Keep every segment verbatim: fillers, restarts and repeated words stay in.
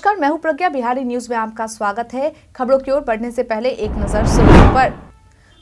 नमस्कार, मैं हूं प्रज्ञा। बिहारी न्यूज में आपका स्वागत है। खबरों की ओर बढ़ने से पहले एक नजर सुर्खियों पर।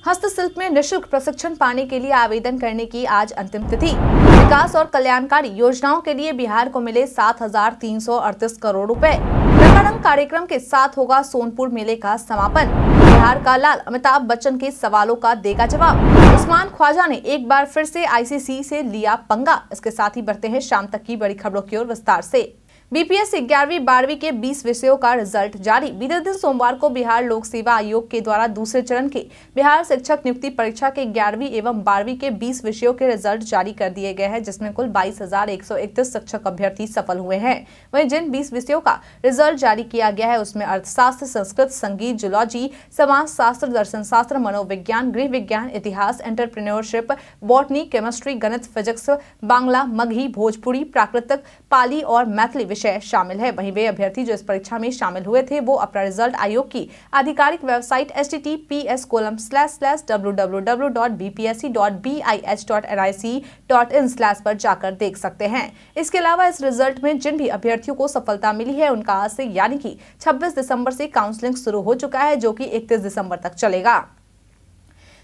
हस्तशिल्प में निःशुल्क प्रशिक्षण पाने के लिए आवेदन करने की आज अंतिम तिथि। विकास और कल्याणकारी योजनाओं के लिए बिहार को मिले सात हजार तीन सौ अड़तीस करोड़ रुपए। रंगारंग कार्यक्रम के साथ होगा सोनपुर मेले का समापन। बिहार का लाल अमिताभ बच्चन के सवालों का देगा जवाब। उस्मान ख्वाजा ने एक बार फिर से आईसीसी से लिया पंगा। इसके साथ ही बढ़ते हैं शाम तक की बड़ी खबरों की ओर विस्तार से। बीपीएससी ग्यारहवीं बारहवीं के बीस विषयों का रिजल्ट जारी। बीते दिन सोमवार को बिहार लोक सेवा आयोग के द्वारा दूसरे चरण के बिहार शिक्षक नियुक्ति परीक्षा के ग्यारहवीं एवं बारहवीं के बीस विषयों के रिजल्ट जारी कर दिए गए हैं, जिसमें कुल बाईस हजार एक सौ इकतीस शिक्षक अभ्यर्थी सफल हुए हैं। वहीं जिन बीस विषयों का रिजल्ट जारी किया गया है उसमें अर्थशास्त्र, संस्कृत, संगीत, जुलॉजी, समाज शास्त्र, दर्शन शास्त्र, मनोविज्ञान, गृह विज्ञान, इतिहास, एंटरप्रेन्योरशिप, बॉटनी, केमिस्ट्री, गणित, फिजिक्स, बांग्ला, मगही, भोजपुरी, प्राकृत, पाली और मैथिली शामिल है। वहीं वे अभ्यर्थी जो इस परीक्षा में शामिल हुए थे वो अपना रिजल्ट आयोग की आधिकारिक website H T T P S colon slash slash W W W dot B P S C dot B I H dot N I C dot in slash पर जाकर देख सकते हैं। इसके अलावा इस रिजल्ट में जिन भी अभ्यर्थियों को सफलता मिली है उनका आज से यानी कि छब्बीस दिसंबर से काउंसलिंग शुरू हो चुका है, जो कि इकतीस दिसंबर तक चलेगा।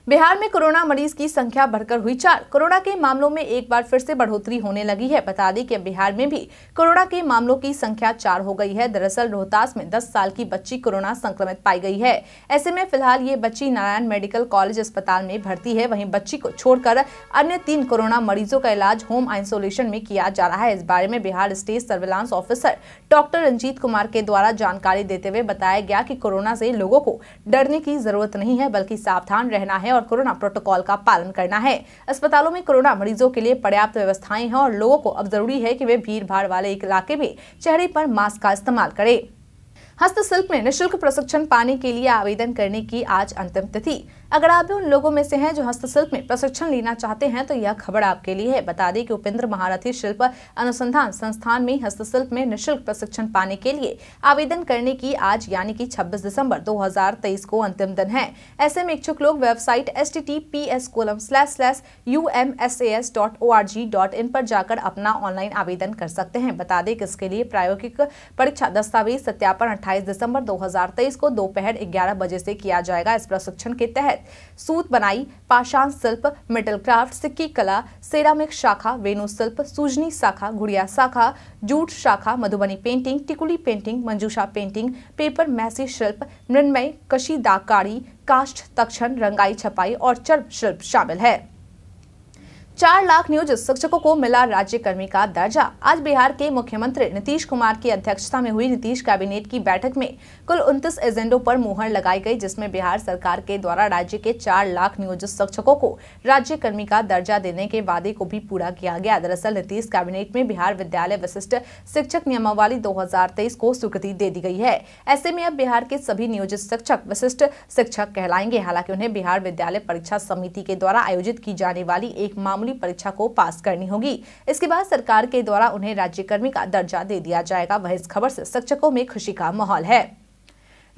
बिहार में कोरोना मरीज की संख्या बढ़कर हुई चार। कोरोना के मामलों में एक बार फिर से बढ़ोतरी होने लगी है। बता दें कि बिहार में भी कोरोना के मामलों की संख्या चार हो गई है। दरअसल रोहतास में दस साल की बच्ची कोरोना संक्रमित पाई गई है। ऐसे में फिलहाल ये बच्ची नारायण मेडिकल कॉलेज अस्पताल में भर्ती है। वहीं बच्ची को छोड़कर अन्य तीन कोरोना मरीजों का इलाज होम आइसोलेशन में किया जा रहा है। इस बारे में Bihar state surveillance officer doctor Ranjit Kumar के द्वारा जानकारी देते हुए बताया गया कि कोरोना से लोगों को डरने की जरूरत नहीं है, बल्कि सावधान रहना है और कोरोना प्रोटोकॉल का पालन करना है। अस्पतालों में कोरोना मरीजों के लिए पर्याप्त व्यवस्थाएं हैं और लोगों को अब जरूरी है कि वे भीड़ भाड़ वाले इलाके में चेहरे पर मास्क का इस्तेमाल करें। हस्तशिल्प में निःशुल्क प्रशिक्षण पाने के लिए आवेदन करने की आज अंतिम तिथि। अगर आप भी उन लोगों में से हैं जो हस्तशिल्प में प्रशिक्षण लेना चाहते हैं तो यह खबर आपके लिए है। बता दें कि उपेंद्र महारथी शिल्प अनुसंधान संस्थान में हस्तशिल्प में निःशुल्क प्रशिक्षण पाने के लिए आवेदन करने की आज यानी कि छब्बीस दिसंबर दो हजार तेईस को अंतिम दिन है। ऐसे में इच्छुक लोग website H T T P S colon slash slash U M S A S dot O R G dot in पर जाकर अपना ऑनलाइन आवेदन कर सकते हैं। बता दें कि इसके लिए प्रायोगिक परीक्षा दस्तावेज सत्यापन अट्ठाईस दिसंबर दो हजार तेईस को दोपहर ग्यारह बजे से किया जाएगा। इस प्रशिक्षण के तहत सूत बनाई, पाषाण शिल्प, मेटल क्राफ्ट, सिक्की कला, सेरामिक शाखा, वेणु शिल्प, सूजनी शाखा, गुड़िया शाखा, जूट शाखा, Madhubani painting, Tikuli painting, Manjusha painting, paper mache शिल्प, मृन्मय, कशीदाकारी, काष्ठ, तक्षण, रंगाई, छपाई और चर्म शिल्प शामिल है। चार लाख नियोजित शिक्षकों को मिला राज्य कर्मी का दर्जा। आज बिहार के मुख्यमंत्री नीतीश कुमार की अध्यक्षता में हुई नीतीश कैबिनेट की बैठक में कुल उनतीस एजेंडों पर मुहर लगाई गई, जिसमें बिहार सरकार के द्वारा राज्य के चार लाख नियोजित शिक्षकों को राज्य कर्मी का दर्जा देने के वादे को भी पूरा किया गया। दरअसल नीतीश कैबिनेट में बिहार विद्यालय विशिष्ट शिक्षक नियमावली दो हजार तेईस को स्वीकृति दे दी गई है। ऐसे में अब बिहार के सभी नियोजित शिक्षक विशिष्ट शिक्षक कहलाएंगे। हालांकि उन्हें बिहार विद्यालय परीक्षा समिति के द्वारा आयोजित की जाने वाली एक मामले परीक्षा को पास करनी होगी। इसके बाद सरकार के द्वारा उन्हें राज्यकर्मी का दर्जा दे दिया जाएगा। वह इस खबर से शिक्षकों में खुशी का माहौल है।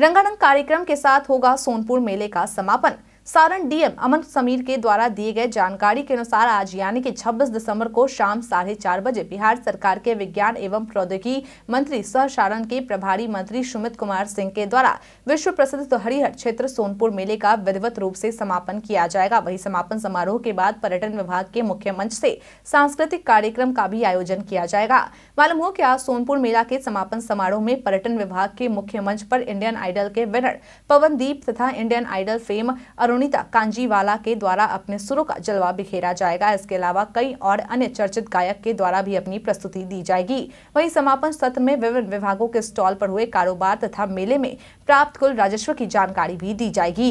रंगारंग कार्यक्रम के साथ होगा सोनपुर मेले का समापन। सारण डीएम अमन समीर के द्वारा दिए गए जानकारी के अनुसार आज यानी कि छब्बीस दिसंबर को शाम साढ़े चार बजे बिहार सरकार के विज्ञान एवं प्रौद्योगिकी मंत्री सह सारण के प्रभारी मंत्री सुमित कुमार सिंह के द्वारा विश्व प्रसिद्ध हरिहर क्षेत्र सोनपुर मेले का विधिवत रूप से समापन किया जाएगा। वही समापन समारोह के बाद पर्यटन विभाग के मुख्य मंच से सांस्कृतिक कार्यक्रम का भी आयोजन किया जाएगा। मालूम हो कि आज सोनपुर मेला के समापन समारोह में पर्यटन विभाग के मुख्य मंच पर इंडियन आइडल के विनर पवन दीप तथा Indian Idol fame Anita Kanjiwala के द्वारा अपने सुरों का जलवा बिखेरा जाएगा। इसके अलावा कई और अन्य चर्चित गायक के द्वारा भी अपनी प्रस्तुति दी जाएगी। वहीं समापन सत्र में विभिन्न विभागों के स्टॉल पर हुए कारोबार तथा मेले में प्राप्त कुल राजस्व की जानकारी भी दी जाएगी।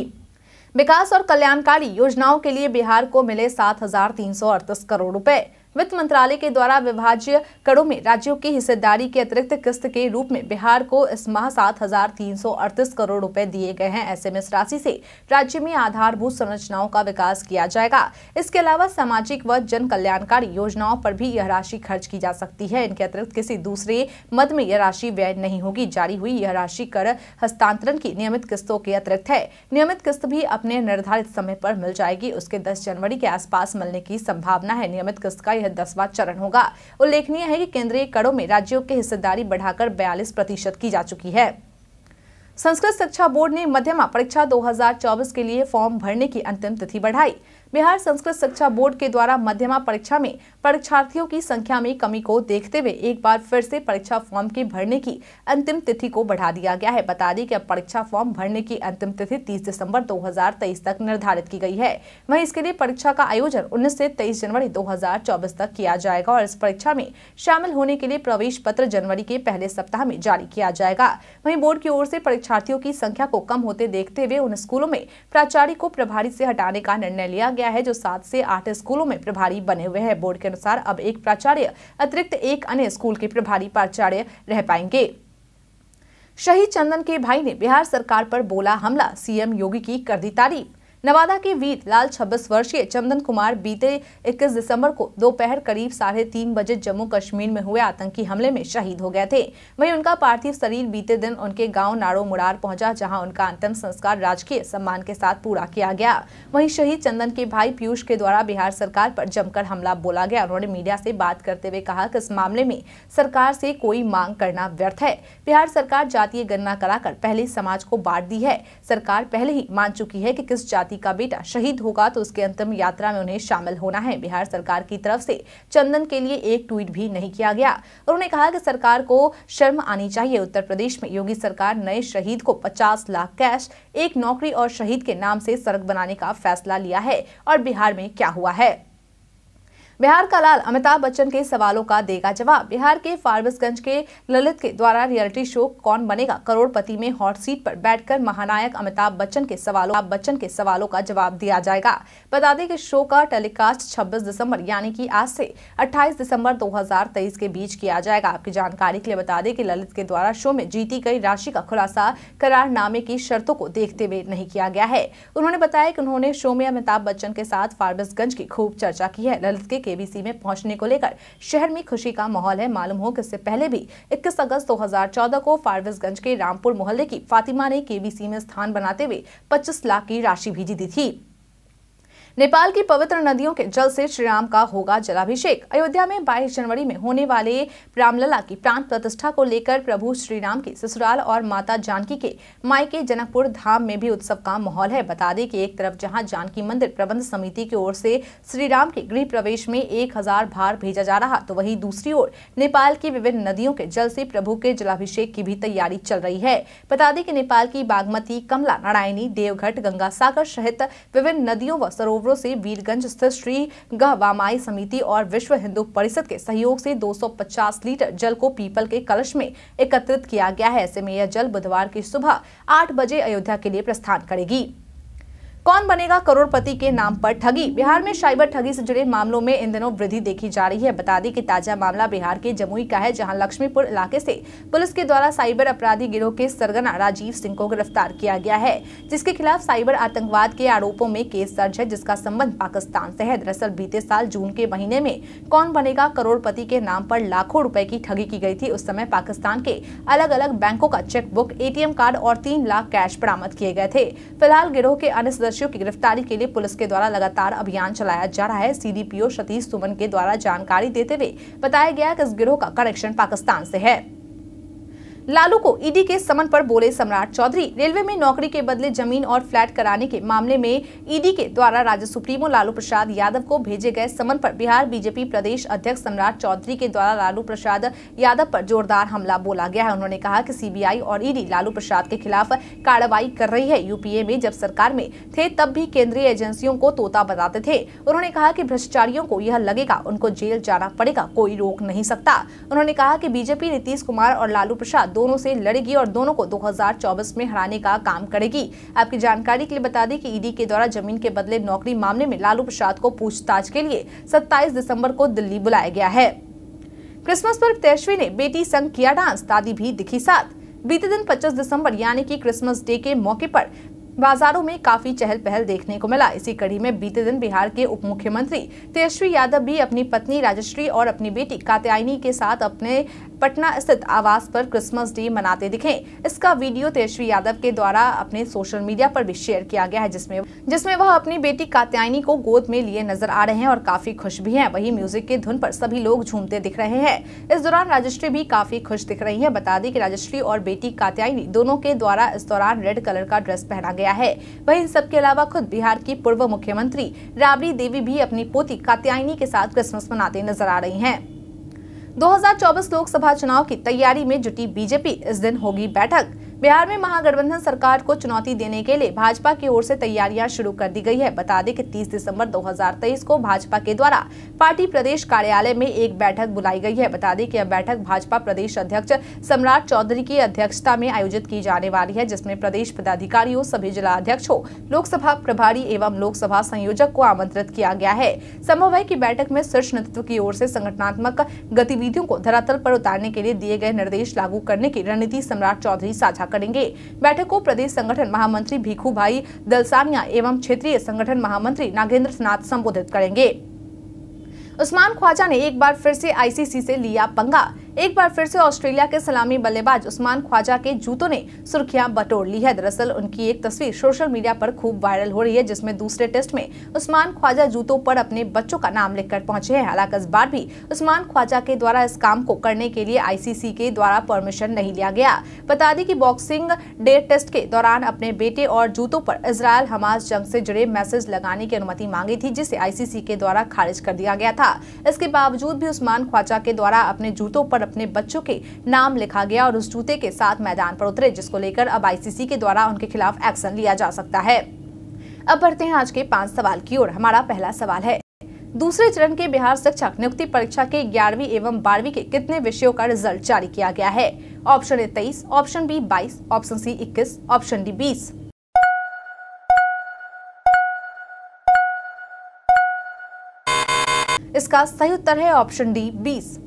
विकास और कल्याणकारी योजनाओं के लिए बिहार को मिले सात हजार तीन सौ अड़तीस करोड़ रुपए। वित्त मंत्रालय के द्वारा विभाज्य करों में राज्यों की हिस्सेदारी के अतिरिक्त किस्त के रूप में बिहार को इस माह सात हजार तीन सौ अड़तीस करोड़ रुपए दिए गए हैं। ऐसे में इस राशि से राज्य में आधारभूत संरचनाओं का विकास किया जाएगा। इसके अलावा सामाजिक व जन कल्याणकारी योजनाओं पर भी यह राशि खर्च की जा सकती है। इनके अतिरिक्त किसी दूसरे मद में यह राशि व्यय नहीं होगी। जारी हुई यह राशि कर हस्तांतरण की नियमित किस्तों के अतिरिक्त है। नियमित किस्त भी अपने निर्धारित समय पर मिल जाएगी। उसके दस जनवरी के आसपास मिलने की संभावना है। नियमित किस्त का यह दसवां चरण होगा। उल्लेखनीय है कि केंद्रीय करों में राज्यों की हिस्सेदारी बढ़ाकर बयालीस प्रतिशत की जा चुकी है। संस्कृत शिक्षा बोर्ड ने मध्यमा परीक्षा दो हज़ार चौबीस के लिए फॉर्म भरने की अंतिम तिथि बढ़ाई। बिहार संस्कृत शिक्षा बोर्ड के द्वारा मध्यमा परीक्षा में परीक्षार्थियों की संख्या में कमी को देखते हुए एक बार फिर से परीक्षा फॉर्म के भरने की अंतिम तिथि को बढ़ा दिया गया है। बता दें कि अब परीक्षा फॉर्म भरने की अंतिम तिथि तीस दिसंबर दो हज़ार तेईस तक निर्धारित की गई है। वहीं इसके लिए परीक्षा का आयोजन उन्नीस से तेईस जनवरी दो हज़ार चौबीस तक किया जाएगा और इस परीक्षा में शामिल होने के लिए प्रवेश पत्र जनवरी के पहले सप्ताह में जारी किया जाएगा। वहीं बोर्ड की ओर से परीक्षार्थियों की संख्या को कम होते देखते हुए उन स्कूलों में प्राचार्य को प्रभारी से हटाने का निर्णय लिया गया है जो सात से आठ स्कूलों में प्रभारी बने हुए हैं। बोर्ड के अनुसार अब एक प्राचार्य अतिरिक्त एक अन्य स्कूल के प्रभारी प्राचार्य रह पाएंगे। शहीद चंदन के भाई ने बिहार सरकार पर बोला हमला, सीएम योगी की कर दी तारीफ। नवादा के वीर लाल छब्बीस वर्षीय चंदन कुमार बीते इक्कीस दिसंबर को दोपहर करीब साढ़े तीन बजे जम्मू कश्मीर में हुए आतंकी हमले में शहीद हो गए थे। वहीं उनका पार्थिव शरीर बीते दिन उनके गांव नारो मुरार पहुंचा जहां उनका अंतिम संस्कार राजकीय सम्मान के साथ पूरा किया गया। वहीं शहीद चंदन के भाई पीयूष के द्वारा बिहार सरकार पर जमकर हमला बोला गया। उन्होंने मीडिया से बात करते हुए कहा कि इस मामले में सरकार से कोई मांग करना व्यर्थ है। बिहार सरकार जातीय गणना कराकर पहले समाज को बांट दी है। सरकार पहले ही मान चुकी है कि किस जाति का बेटा शहीद होगा तो उसके अंतिम यात्रा में उन्हें शामिल होना है। बिहार सरकार की तरफ से चंदन के लिए एक ट्वीट भी नहीं किया गया। उन्होंने कहा कि सरकार को शर्म आनी चाहिए। उत्तर प्रदेश में योगी सरकार नए शहीद को पचास लाख कैश, एक नौकरी और शहीद के नाम से सड़क बनाने का फैसला लिया है। और बिहार में क्या हुआ है? बिहार का लाल अमिताभ बच्चन के सवालों का देगा जवाब। बिहार के फारबिसगंज के ललित के द्वारा रियलिटी शो कौन बनेगा करोड़पति में हॉट सीट पर बैठकर महानायक अमिताभ बच्चन के सवालों बच्चन के सवालों का जवाब दिया जाएगा। बता दें कि शो का टेलीकास्ट छब्बीस दिसंबर यानी कि आज से अट्ठाईस दिसंबर दो हज़ार तेईस के बीच किया जाएगा। आपकी जानकारी के लिए बता दें कि ललित के द्वारा शो में जीती गई राशि का खुलासा करारनामे की शर्तों को देखते हुए नहीं किया गया है। उन्होंने बताया कि उन्होंने शो में अमिताभ बच्चन के साथ फारबिसगंज की खूब चर्चा की है। ललित के केबीसी में पहुंचने को लेकर शहर में खुशी का माहौल है। मालूम हो कि इससे पहले भी इक्कीस अगस्त दो हज़ार चौदह को फारबिसगंज के रामपुर मोहल्ले की फातिमा ने केबीसी में स्थान बनाते हुए पच्चीस लाख की राशि भेजी दी थी। नेपाल की पवित्र नदियों के जल से श्री राम का होगा जलाभिषेक। अयोध्या में बाईस जनवरी में होने वाले रामलला की प्राण प्रतिष्ठा को लेकर प्रभु श्री राम के ससुराल और माता जानकी के मायके जनकपुर धाम में भी उत्सव का माहौल है। बता दें कि एक तरफ जहां जानकी मंदिर प्रबंध समिति की ओर से श्री राम के गृह प्रवेश में एक हजार भार भेजा जा रहा, तो वहीं दूसरी ओर नेपाल की विभिन्न नदियों के जल से प्रभु के जलाभिषेक की भी तैयारी चल रही है। बता दें कि नेपाल की बागमती, कमला, नारायणी, देवघट, गंगा सागर सहित विभिन्न नदियों व सरोवर से वीरगंज स्थित श्री गहवामाई समिति और विश्व हिंदू परिषद के सहयोग से दो सौ पचास लीटर जल को पीपल के कलश में एकत्रित किया गया है। ऐसे में यह जल बुधवार की सुबह आठ बजे अयोध्या के लिए प्रस्थान करेगी। कौन बनेगा करोड़पति के नाम पर ठगी। बिहार में साइबर ठगी से जुड़े मामलों में इन दिनों वृद्धि देखी जा रही है। बता दें कि ताजा मामला बिहार के जमुई का है, जहां लक्ष्मीपुर इलाके से पुलिस के द्वारा साइबर अपराधी गिरोह के सरगना राजीव सिंह को गिरफ्तार किया गया है, जिसके खिलाफ साइबर आतंकवाद के आरोपों में केस दर्ज है, जिसका संबंध पाकिस्तान से है। दरअसल बीते साल जून के महीने में कौन बनेगा करोड़पति के नाम पर लाखों रुपए की ठगी की गई थी। उस समय पाकिस्तान के अलग अलग बैंकों का चेकबुक, एटीएम कार्ड और तीन लाख कैश बरामद किए गए थे। फिलहाल गिरोह के अन्य की गिरफ्तारी के लिए पुलिस के द्वारा लगातार अभियान चलाया जा रहा है। सीडीपीओ सतीश सुमन के द्वारा जानकारी देते हुए बताया गया कि इस गिरोह का कनेक्शन पाकिस्तान से है। लालू को ईडी के समन पर बोले सम्राट चौधरी। रेलवे में नौकरी के बदले जमीन और फ्लैट कराने के मामले में ईडी के द्वारा राज्य सुप्रीमो लालू प्रसाद यादव को भेजे गए समन पर बिहार बीजेपी प्रदेश अध्यक्ष सम्राट चौधरी के द्वारा लालू प्रसाद यादव पर जोरदार हमला बोला गया है। उन्होंने कहा कि सीबीआई और ईडी लालू प्रसाद के खिलाफ कार्रवाई कर रही है। यूपीए में जब सरकार में थे तब भी केंद्रीय एजेंसियों को तोता बताते थे। उन्होंने कहा कि भ्रष्टाचारियों को यह लगेगा, उनको जेल जाना पड़ेगा, कोई रोक नहीं सकता। उन्होंने कहा कि बीजेपी नीतीश कुमार और लालू प्रसाद दोनों से लड़ेगी और दोनों को दो हज़ार चौबीस में हराने का काम करेगी। आपकी जानकारी के लिए बता दें कि ईडी के द्वारा जमीन के बदले नौकरी मामले में लालू प्रसाद को पूछताछ के लिए सत्ताईस दिसंबर को दिल्ली बुलाया गया है। क्रिसमस पर तेजस्वी ने बेटी संग किया डांस, दादी भी दिखी साथ। बीते दिन पच्चीस दिसंबर यानी कि क्रिसमस डे के मौके पर बाजारों में काफी चहल पहल देखने को मिला। इसी कड़ी में बीते दिन बिहार के उप मुख्यमंत्री तेजस्वी यादव भी अपनी पत्नी राजश्री और अपनी बेटी कात्यायनी के साथ अपने पटना स्थित आवास पर क्रिसमस डे मनाते दिखे। इसका वीडियो तेजस्वी यादव के द्वारा अपने सोशल मीडिया पर भी शेयर किया गया है, जिसमें जिसमें वह अपनी बेटी कात्यायनी को गोद में लिए नजर आ रहे हैं और काफी खुश भी हैं। वहीं म्यूजिक की धुन पर सभी लोग झूमते दिख रहे हैं। इस दौरान राजश्री भी काफी खुश दिख रही है। बता दें कि राजश्री और बेटी कात्यायनी दोनों के द्वारा इस दौरान रेड कलर का ड्रेस पहना गया है। वहीं इन सबके अलावा खुद बिहार की पूर्व मुख्यमंत्री राबड़ी देवी भी अपनी पोती कात्यायनी के साथ क्रिसमस मनाते नजर आ रही हैं। दो हज़ार चौबीस लोकसभा चुनाव की तैयारी में जुटी बीजेपी, इस दिन होगी बैठक। बिहार में महागठबंधन सरकार को चुनौती देने के लिए भाजपा की ओर से तैयारियां शुरू कर दी गई है। बता दें कि तीस दिसंबर दो हज़ार तेईस को भाजपा के द्वारा पार्टी प्रदेश कार्यालय में एक बैठक बुलाई गई है। बता दें कि यह बैठक भाजपा प्रदेश अध्यक्ष सम्राट चौधरी की अध्यक्षता में आयोजित की जाने वाली है, जिसमें प्रदेश पदाधिकारियों, सभी जिला अध्यक्षों, लोकसभा प्रभारी एवं लोकसभा संयोजक को आमंत्रित किया गया है। संभव है कि बैठक में शीर्ष नेतृत्व की ओर से संगठनात्मक गतिविधियों को धरातल पर उतारने के लिए दिए गए निर्देश लागू करने की रणनीति सम्राट चौधरी साझा करेंगे। बैठक को प्रदेश संगठन महामंत्री भीखू भाई दलसानिया एवं क्षेत्रीय संगठन महामंत्री नागेंद्र नाथ संबोधित करेंगे। उस्मान ख्वाजा ने एक बार फिर से आईसीसी से लिया पंगा। एक बार फिर से ऑस्ट्रेलिया के सलामी बल्लेबाज उस्मान ख्वाजा के जूतों ने सुर्खियां बटोर ली है। दरअसल उनकी एक तस्वीर सोशल मीडिया पर खूब वायरल हो रही है, जिसमें दूसरे टेस्ट में उस्मान ख्वाजा जूतों पर अपने बच्चों का नाम लिखकर पहुंचे हैं। हालांकि इस बार भी उस्मान ख्वाजा के द्वारा इस काम को करने के लिए आईसीसी के द्वारा परमिशन नहीं लिया गया। बता दें कि बॉक्सिंग डे टेस्ट के दौरान अपने बेटे और जूतों पर इसराइल हमास जंग से जुड़े मैसेज लगाने की अनुमति मांगी थी, जिसे आईसीसी के द्वारा खारिज कर दिया गया था। इसके बावजूद भी उस्मान ख्वाजा के द्वारा अपने जूतों पर अपने बच्चों के नाम लिखा गया और उस जूते के साथ मैदान पर उतरे, जिसको लेकर अब आईसीसी के द्वारा उनके खिलाफ एक्शन लिया जा सकता है। अब बढ़ते हैं आज के पांच सवाल की ओर। हमारा पहला सवाल है, दूसरे चरण के बिहार शिक्षक नियुक्ति परीक्षा के ग्यारहवीं एवं बारहवीं के कितने विषयों का रिजल्ट जारी किया गया है? ऑप्शन ए तेईस, ऑप्शन बी बाईस, ऑप्शन सी इक्कीस, ऑप्शन डी बीस। इसका सही उत्तर है ऑप्शन डी बीस।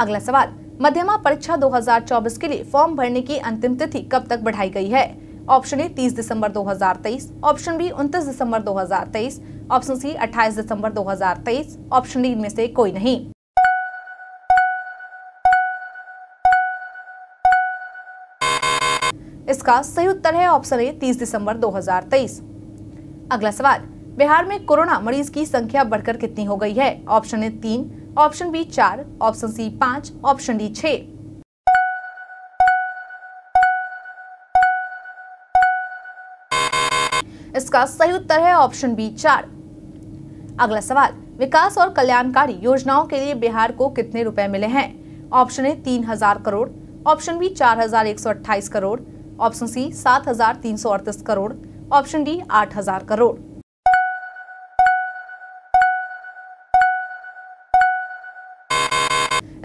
अगला सवाल, मध्यमा परीक्षा दो हज़ार चौबीस के लिए फॉर्म भरने की अंतिम तिथि कब तक बढ़ाई गई है? ऑप्शन ए तीस दिसंबर दो हज़ार तेईस, ऑप्शन बी उनतीस दिसंबर दो हज़ार तेईस, ऑप्शन सी अट्ठाईस दिसंबर दो हज़ार तेईस, ऑप्शन डी इनमें से कोई नहीं। इसका सही उत्तर है ऑप्शन ए तीस दिसंबर दो हज़ार तेईस। अगला सवाल, बिहार में कोरोना मरीज की संख्या बढ़कर कितनी हो गई है? ऑप्शन ए तीन, ऑप्शन बी चार, ऑप्शन सी पाँच, ऑप्शन डी छह। इसका सही उत्तर है ऑप्शन बी चार। अगला सवाल, विकास और कल्याणकारी योजनाओं के लिए बिहार को कितने रुपए मिले हैं? ऑप्शन ए तीन हजार करोड़, ऑप्शन बी चार हजार एक सौ अट्ठाईस करोड़, ऑप्शन सी सात हजार तीन सौ अड़तीस करोड़, ऑप्शन डी आठ हजार करोड़।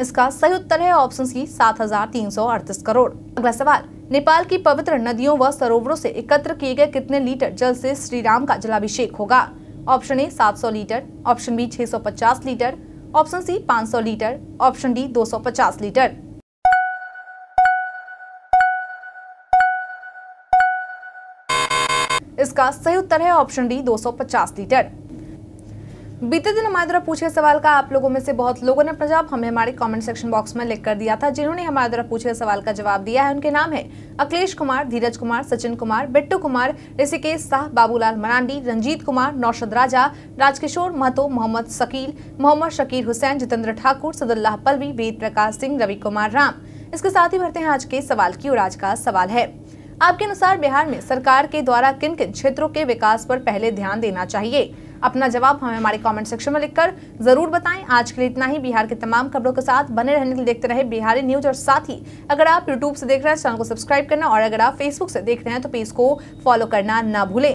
इसका सही उत्तर है ऑप्शन सी सात हज़ार तीन सौ अड़तीस करोड़। अगला सवाल, नेपाल की पवित्र नदियों व सरोवरों से एकत्र किए गए कितने लीटर जल से श्री राम का जलाभिषेक होगा? ऑप्शन ए सात सौ लीटर, ऑप्शन बी छह सौ पचास लीटर, ऑप्शन सी पाँच सौ लीटर, ऑप्शन डी दो सौ पचास लीटर। इसका सही उत्तर है ऑप्शन डी दो सौ पचास लीटर। बीते दिन हमारे द्वारा पूछे सवाल का आप लोगों में से बहुत लोगों ने प्रजाप हमें हमारे कमेंट सेक्शन बॉक्स में लिख कर दिया था। जिन्होंने हमारे द्वारा पूछे सवाल का जवाब दिया है उनके नाम है अखिलेश कुमार, धीरज कुमार, सचिन कुमार, बिट्टू कुमार, ऋषिकेश शाह, बाबूलाल मरांडी, रंजीत कुमार, नौशद राजा, राजकिशोर महतो, मोहम्मद शकील, मोहम्मद शकीर हुसैन, जितेंद्र ठाकुर, सदुल्लाह पलवी, वेद प्रकाश सिंह, रवि कुमार राम। इसके साथ ही भरते हैं आज के सवाल की। और आज का सवाल है, आपके अनुसार बिहार में सरकार के द्वारा किन किन क्षेत्रों के विकास पर पहले ध्यान देना चाहिए? अपना जवाब हमें हमारे कमेंट सेक्शन में लिखकर जरूर बताएं। आज के लिए इतना ही। बिहार की तमाम खबरों के साथ बने रहने के लिए देखते रहे बिहारी न्यूज। और साथ ही अगर आप यूट्यूब से देख रहे हैं चैनल को सब्सक्राइब करना, और अगर आप फेसबुक से देख रहे हैं तो पेज को फॉलो करना ना भूलें।